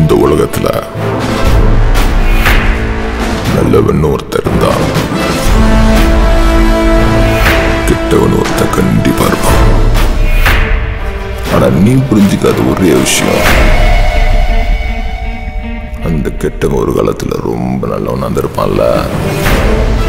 இந்த உலகத்துல நல்லவன் ஒருத்தர் இருந்தான், கெட்டவன் ஒருத்தர் கண்டிப்பா இருப்பான். ஆனா நீ புரிஞ்சுக்காத ஒரே விஷயம், அந்த கெட்டவன் ஒரு காலத்துல ரொம்ப நல்லவனா இருப்பான்ல.